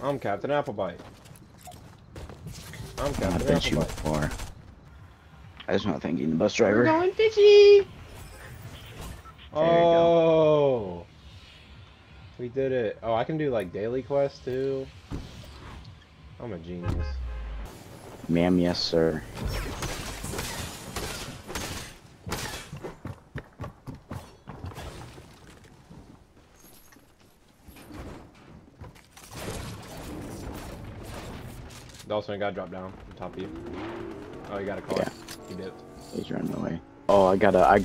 I'm Captain Applebite. I'm Captain Applebite. You before. I was not thinking the bus driver. We're going fishy! There oh! We did it. Oh, I can do like daily quests too. I'm a genius. Ma'am, yes, sir. Dawson, a guy dropped down on top of you. Oh, you got a call. Yeah. He dipped. He's running away. Oh, I got a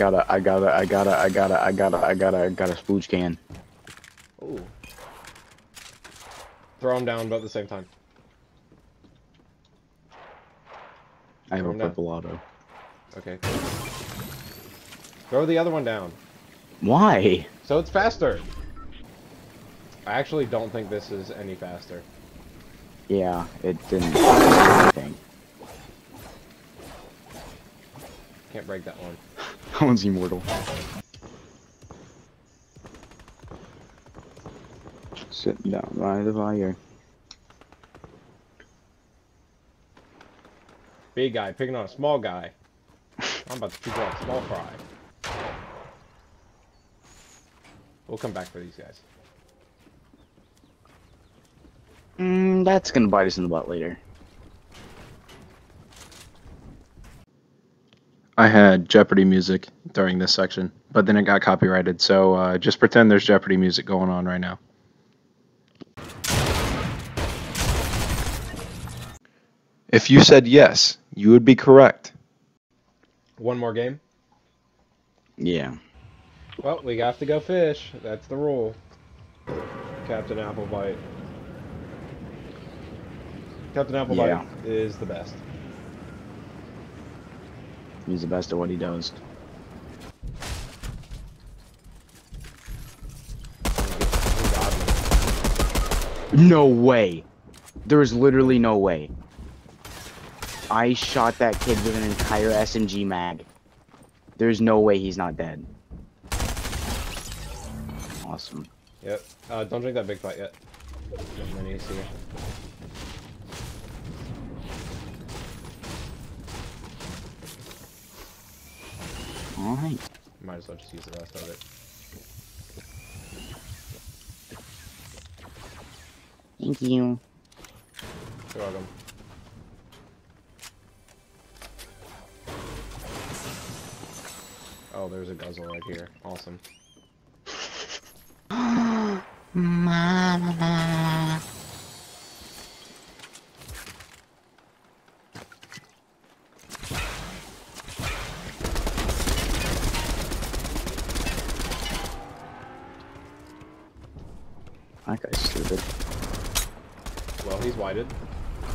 spooge can. Ooh. Throw him down, but at the same time. I have a purple auto. Okay. Cool. Throw the other one down. Why? So it's faster. I actually don't think this is any faster. Yeah, it didn't. Can't break that one. That one's immortal. Sitting down by the fire. Big guy picking on a small guy. I'm about to pick on a small fry. We'll come back for these guys. That's gonna bite us in the butt later. I had Jeopardy music during this section, but then it got copyrighted, so just pretend there's Jeopardy music going on right now. If you said yes, you would be correct. One more game? Yeah. Well, we have to go fish. That's the rule. Captain Applebite. Captain Applebite is the best. He's the best at what he does. No way! There is literally no way. I shot that kid with an entire SMG mag. There's no way he's not dead. Awesome. Yep. Don't drink that big fight yet. Alright. Might as well just use the rest of it. Thank you. You're welcome. Oh, there's a guzzle right here. Awesome. Mama. That guy's stupid. Well, he's whited.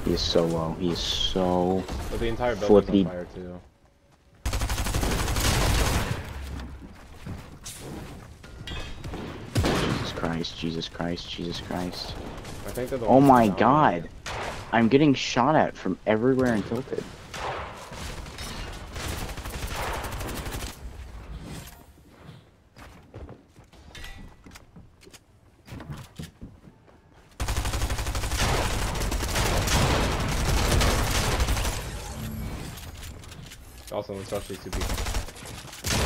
He is so low. He is so but the entire building's on fire too. Jesus Christ! Jesus Christ! Jesus Christ! I think they're the oh my God! Here. I'm getting shot at from everywhere and tilted. Also, let's rush these two people.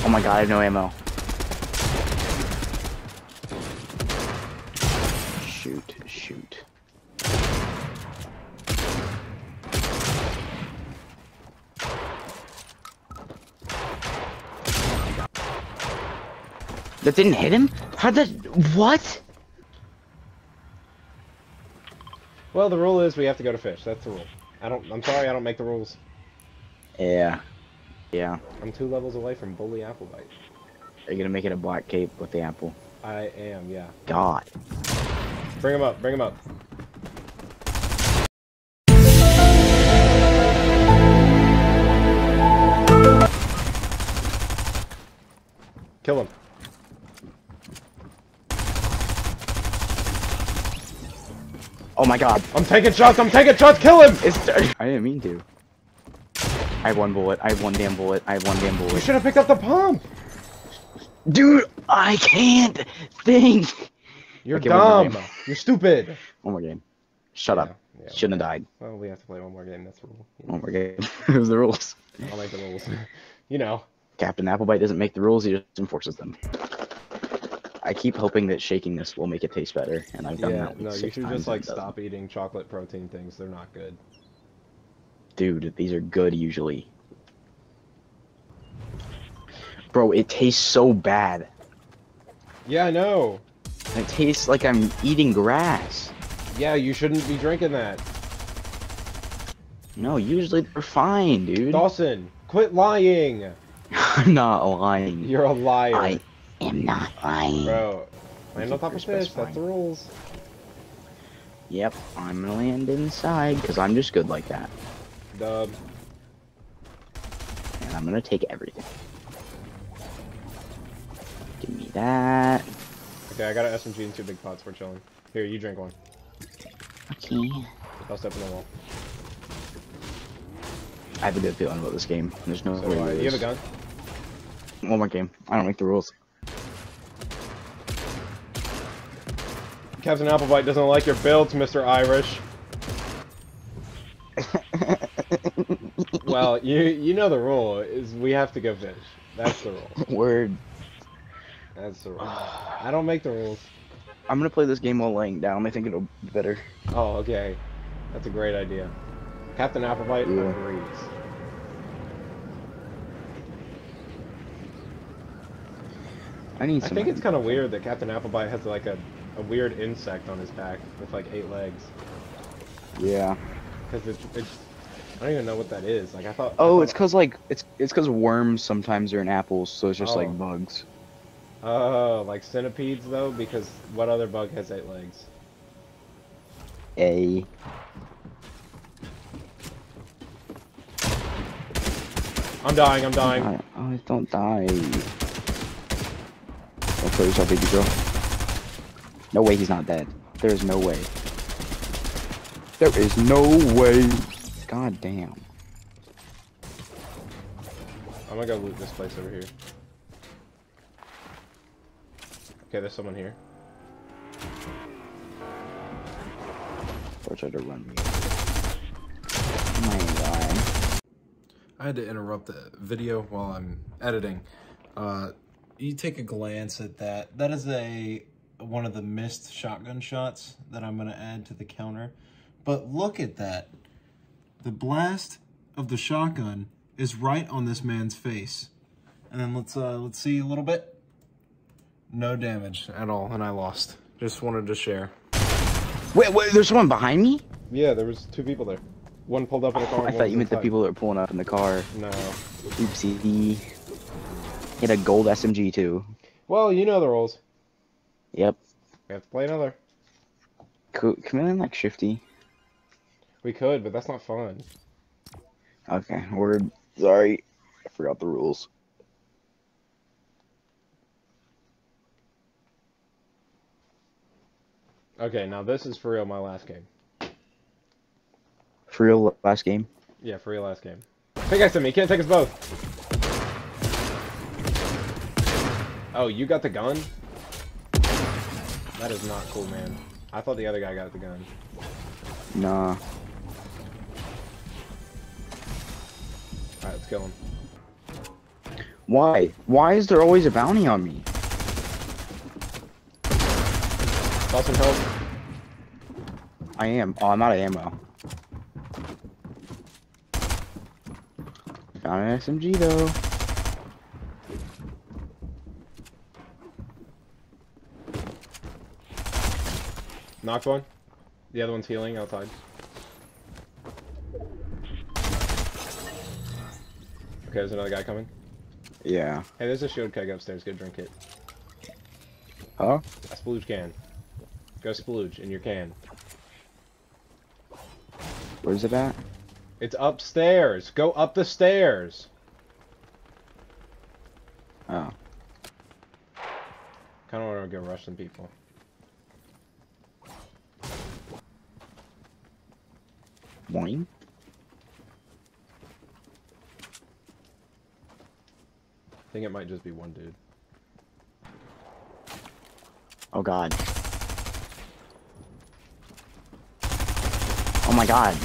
Oh my God, I have no ammo. Shoot, shoot. That didn't hit him? How'd that? What? Well, the rule is we have to go to fish. That's the rule. I'm sorry, I don't make the rules. Yeah. Yeah. I'm 2 levels away from Bully Applebite. Are you gonna make it a black cape with the apple? I am, yeah. God. Bring him up, bring him up. Kill him. Oh my God. I'm taking shots, kill him! I didn't mean to. I have 1 bullet. I have 1 damn bullet. I have 1 damn bullet. You should have picked up the pump! Dude, I can't think! You're dumb! You're stupid! One more game. Shut up. Yeah. Shouldn't have died. Well, we have to play one more game. That's the rule. You know. One more game. It was the rules. I'll make the rules. You know. Captain Applebite doesn't make the rules. He just enforces them. I keep hoping that shaking this will make it taste better, and I've done that. Yeah, no, you should just like stop eating chocolate protein things. They're not good. Dude, these are good usually. Bro, it tastes so bad. Yeah, I know. It tastes like I'm eating grass. Yeah, you shouldn't be drinking that. No, usually they're fine, dude. Dawson, quit lying. I'm not lying. You're a liar. I am not lying. Bro, land on top of this. That's the rules. Yep, I'm gonna land inside because I'm just good like that. Dub. And I'm gonna take everything. Give me that. Okay, I got an SMG and two big pots. We're chilling. Here, you drink one. Okay. I'll step in the wall. I have a good feeling about this game. There's no way. You have a gun? One more game. I don't make the rules. Captain Applebite doesn't like your builds, Mr. Irish. Well, you know the rule is we have to go fish. That's the rule. Word. That's the rule. I don't make the rules. I'm gonna play this game while laying down. I think it'll be better. Oh, okay. That's a great idea. Captain Applebite agrees. I think it's kind of weird that Captain Applebite has like a weird insect on his back with like 8 legs. Yeah. Because it's I don't even know what that is. Like I thought. Oh, it's because like it's because worms sometimes are in apples, so it's just like bugs. Oh, like centipedes though, because what other bug has 8 legs? I'm dying. I'm dying. Oh, don't die. Don't kill yourself, baby girl. No way, he's not dead. There is no way. There is no way. God damn. I'm gonna go loot this place over here. Okay, there's someone here. Or try to run me. Oh my god. I had to interrupt the video while I'm editing. You take a glance at that. That is one of the missed shotgun shots that I'm gonna add to the counter. But look at that. The blast of the shotgun is right on this man's face. And then let's see a little bit. No damage at all, and I lost. Just wanted to share. Wait, there's someone behind me? Yeah, there was 2 people there. One pulled up in the car. I thought you meant the people that were pulling up in the car. No. Oopsie. He had a gold SMG too. Well, you know the rules. Yep. We have to play another. Cool. Come in like shifty. We could, but that's not fun. Okay, sorry. I forgot the rules. Okay, now this is for real my last game. For real last game? Yeah, for real last game. Pickaxe at me, can't take us both! Oh, you got the gun? That is not cool, man. I thought the other guy got the gun. Nah. Alright, let's kill him. Why? Why is there always a bounty on me? Dawson, help. I am. Oh, I'm out of ammo. Found an SMG though. Knocked one. The other one's healing outside. Okay, there's another guy coming. Yeah. Hey, there's a shield keg upstairs. Go drink it. Huh? A splooge can. Go splooge in your can. Where's it at? It's upstairs. Go up the stairs. Oh. Kind of want to go rush some people. Boing. I think it might just be one dude. Oh god. Oh my god. I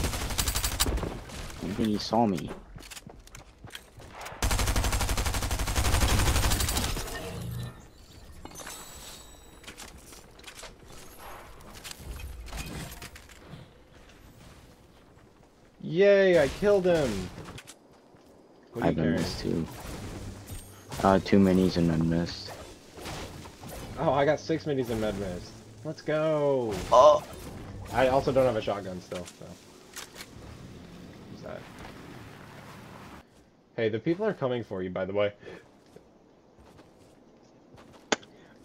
think he saw me. Yay, I killed him! I've been missed too. Two minis and med mist. Oh, I got 6 minis and med mist. Let's go! Oh! I also don't have a shotgun still, so. What's that? Hey, the people are coming for you, by the way.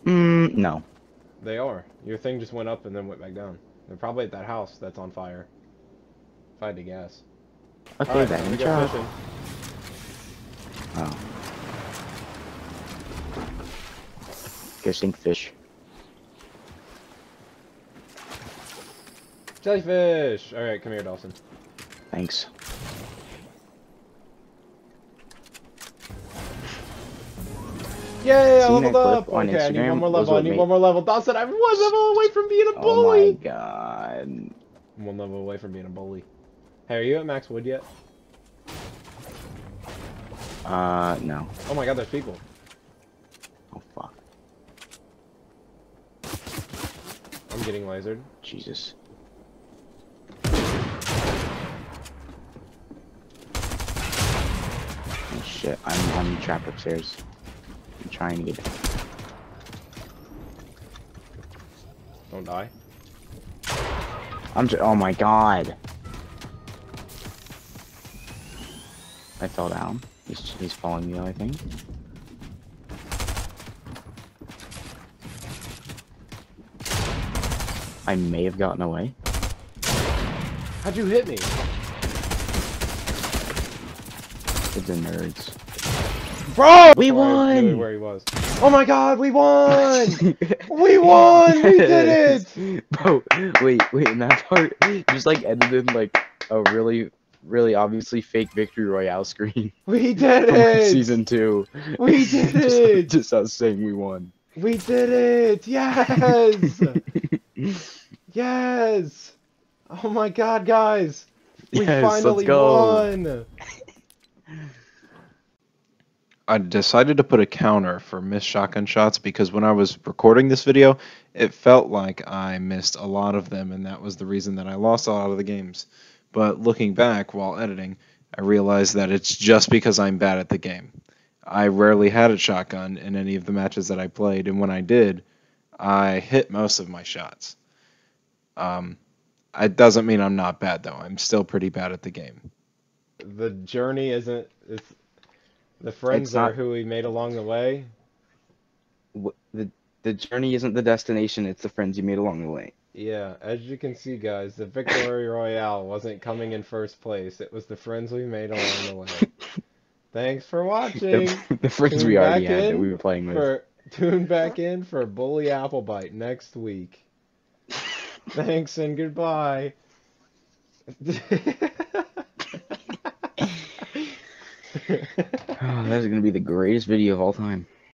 No. They are. Your thing just went up and then went back down. They're probably at that house that's on fire. If I had to guess. Okay, right, then. Go fishing. Oh. Guessing fish. Jellyfish! Alright, come here, Dawson. Thanks. Yay, I leveled up! Okay, I need one more level, Dawson, I'm 1 level away from being a bully! Oh my god. I'm 1 level away from being a bully. Hey, are you at max wood yet? No. Oh my god, there's people. Oh fuck. I'm getting lasered. Jesus. Oh shit, I'm trapped upstairs. I'm trying to get... Don't die. Oh my god. I fell down. He's following me, I think. I may have gotten away. How'd you hit me? It's the nerds. Bro! We won! Where he was. Oh my god, we won! We won! We did it! Bro, wait, and that part just like ended in like a really obviously fake victory royale screen. We did it! Season 2. We did it! Just us saying we won. We did it! Yes! Yes! Oh my god, guys! We finally won! I decided to put a counter for missed shotgun shots because when I was recording this video, it felt like I missed a lot of them, and that was the reason that I lost a lot of the games. But looking back while editing, I realized that it's just because I'm bad at the game. I rarely had a shotgun in any of the matches that I played, and when I did, I hit most of my shots. It doesn't mean I'm not bad, though. I'm still pretty bad at the game. The journey isn't... It's, the friends it's not, are who we made along the way. The journey isn't the destination, it's the friends you made along the way. Yeah, as you can see, guys, the victory royale wasn't coming in first place. It was the friends we made along the way. Thanks for watching. The friends tune we already had that we were playing with. Tune back in for Bully Applebite next week. Thanks and goodbye. Oh, that is going to be the greatest video of all time.